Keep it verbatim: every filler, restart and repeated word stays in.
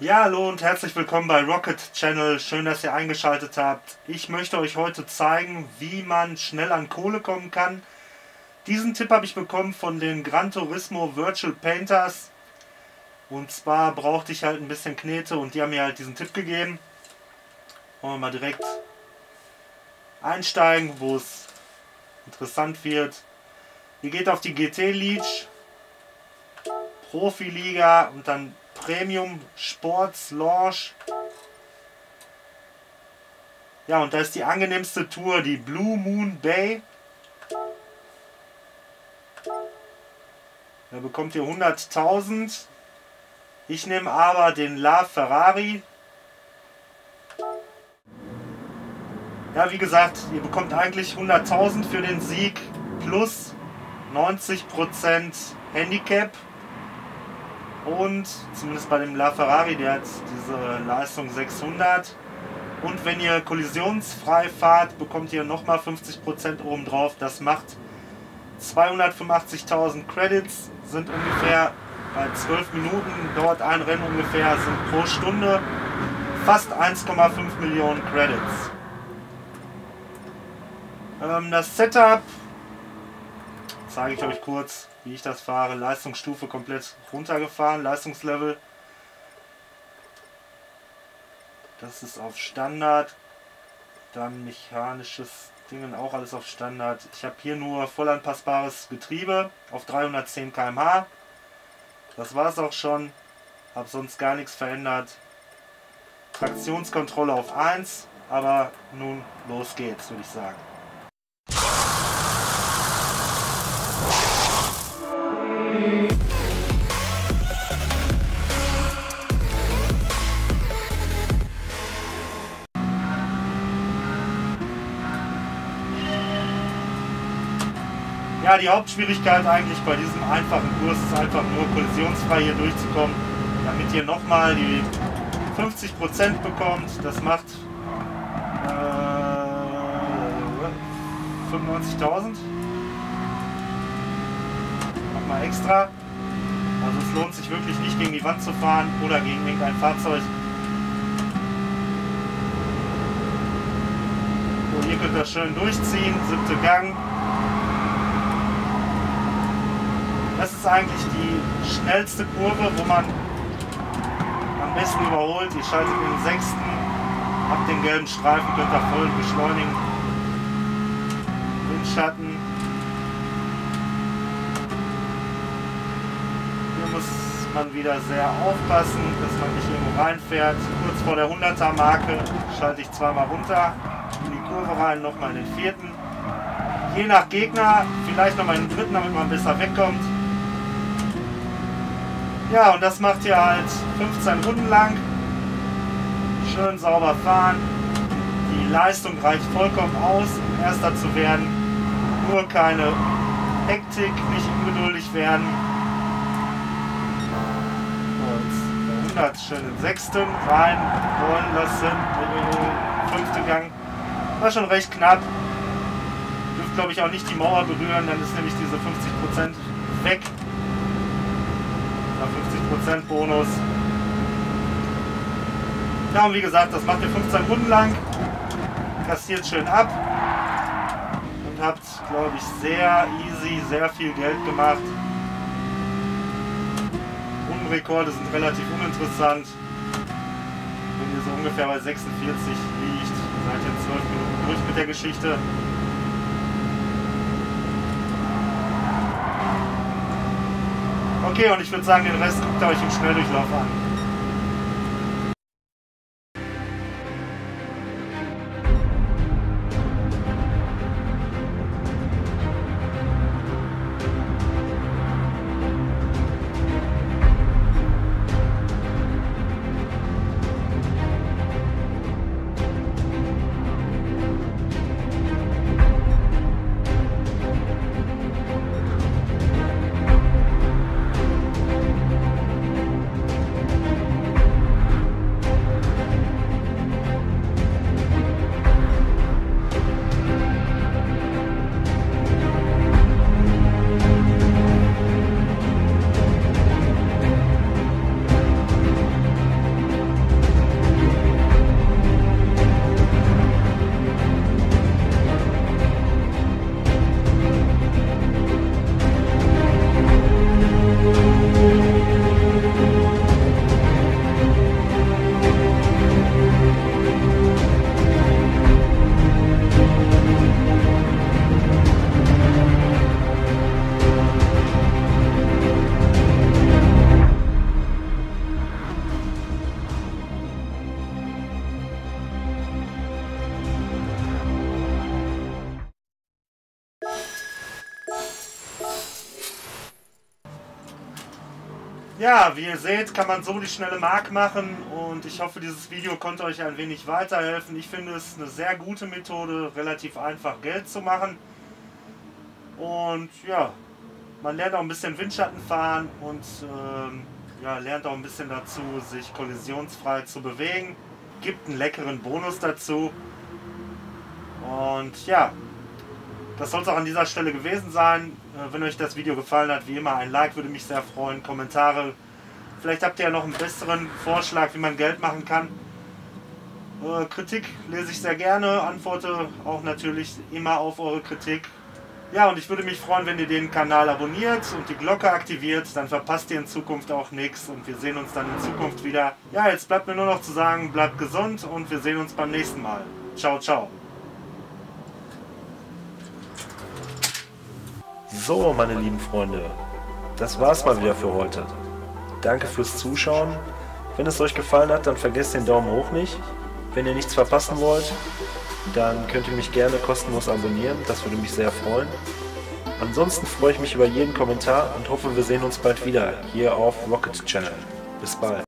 Ja, hallo und herzlich willkommen bei Rocket Channel. Schön, dass ihr eingeschaltet habt. Ich möchte euch heute zeigen, wie man schnell an Kohle kommen kann. Diesen Tipp habe ich bekommen von den Gran Turismo Virtual Painters. Und zwar brauchte ich halt ein bisschen Knete und die haben mir halt diesen Tipp gegeben. Wollen wir mal direkt einsteigen, wo es interessant wird. Ihr geht auf die G T League, Profiliga und dann Premium Sports Lounge. Ja, und da ist die angenehmste Tour, die Blue Moon Bay. Da bekommt ihr hunderttausend. Ich nehme aber den LaFerrari. Ja, wie gesagt, ihr bekommt eigentlich hunderttausend für den Sieg plus neunzig Prozent Handicap. Und zumindest bei dem LaFerrari, der hat diese Leistung sechshundert. Und wenn ihr kollisionsfrei fahrt, bekommt ihr nochmal fünfzig Prozent oben drauf. Das macht zweihundertfünfundachtzigtausend Credits, sind ungefähr bei zwölf Minuten, dauert ein Rennen ungefähr, sind pro Stunde fast eins Komma fünf Millionen Credits. Ähm, das Setup zeige ich euch kurz, wie ich das fahre. Leistungsstufe komplett runtergefahren, Leistungslevel. Das ist auf Standard. Dann mechanisches Dingen auch alles auf Standard. Ich habe hier nur vollanpassbares Getriebe auf dreihundertzehn Kilometer pro Stunde. Das war es auch schon. Habe sonst gar nichts verändert. Traktionskontrolle auf eins. Aber nun los geht's, würde ich sagen. Ja, die Hauptschwierigkeit eigentlich bei diesem einfachen Kurs ist einfach nur kollisionsfrei hier durchzukommen, damit ihr nochmal die fünfzig Prozent bekommt. Das macht äh, fünfundneunzigtausend. Nochmal extra. Also es lohnt sich wirklich nicht, gegen die Wand zu fahren oder gegen irgendein Fahrzeug. So, hier könnt ihr schön durchziehen, siebte Gang. Das ist eigentlich die schnellste Kurve, wo man am besten überholt. Ihr schaltet in den sechsten, habt den gelben Streifen, könnt da voll beschleunigen. Windschatten. Hier muss man wieder sehr aufpassen, dass man nicht irgendwo reinfährt. Kurz vor der hunderter Marke schalte ich zweimal runter, in die Kurve rein, nochmal in den vierten. Je nach Gegner, vielleicht nochmal in den dritten, damit man besser wegkommt. Ja, und das macht ihr halt fünfzehn Runden lang. Schön sauber fahren. Die Leistung reicht vollkommen aus, um Erster zu werden. Nur keine Hektik, nicht ungeduldig werden. Und hundert schön in den sechsten rein rollen lassen. Fünfte Gang. War schon recht knapp. Dürft, glaube ich, auch nicht die Mauer berühren, dann ist nämlich diese fünfzig Prozent weg. fünfzig Prozent Bonus. Ja, und wie gesagt, das macht ihr fünfzehn Runden lang, kassiert schön ab und habt, glaube ich, sehr easy, sehr viel Geld gemacht. Rundenrekorde sind relativ uninteressant. Wenn ihr so ungefähr bei sechsundvierzig liegt, seid ihr in zwölf Minuten durch mit der Geschichte. Okay, und ich würde sagen, den Rest guckt ihr euch im Schnelldurchlauf an. Ja, wie ihr seht, kann man so die schnelle Mark machen und ich hoffe, dieses Video konnte euch ein wenig weiterhelfen. Ich finde es eine sehr gute Methode, relativ einfach Geld zu machen. Und ja, man lernt auch ein bisschen Windschatten fahren und ähm, ja, lernt auch ein bisschen dazu, sich kollisionsfrei zu bewegen. Gibt einen leckeren Bonus dazu. Und ja, das soll es auch an dieser Stelle gewesen sein. Wenn euch das Video gefallen hat, wie immer ein Like würde mich sehr freuen. Kommentare. Vielleicht habt ihr ja noch einen besseren Vorschlag, wie man Geld machen kann. Äh, Kritik lese ich sehr gerne. Antworte auch natürlich immer auf eure Kritik. Ja, und ich würde mich freuen, wenn ihr den Kanal abonniert und die Glocke aktiviert. Dann verpasst ihr in Zukunft auch nichts und wir sehen uns dann in Zukunft wieder. Ja, jetzt bleibt mir nur noch zu sagen, bleibt gesund und wir sehen uns beim nächsten Mal. Ciao, ciao. So, meine lieben Freunde, das war's mal wieder für heute. Danke fürs Zuschauen. Wenn es euch gefallen hat, dann vergesst den Daumen hoch nicht. Wenn ihr nichts verpassen wollt, dann könnt ihr mich gerne kostenlos abonnieren. Das würde mich sehr freuen. Ansonsten freue ich mich über jeden Kommentar und hoffe, wir sehen uns bald wieder hier auf Rocket Channel. Bis bald.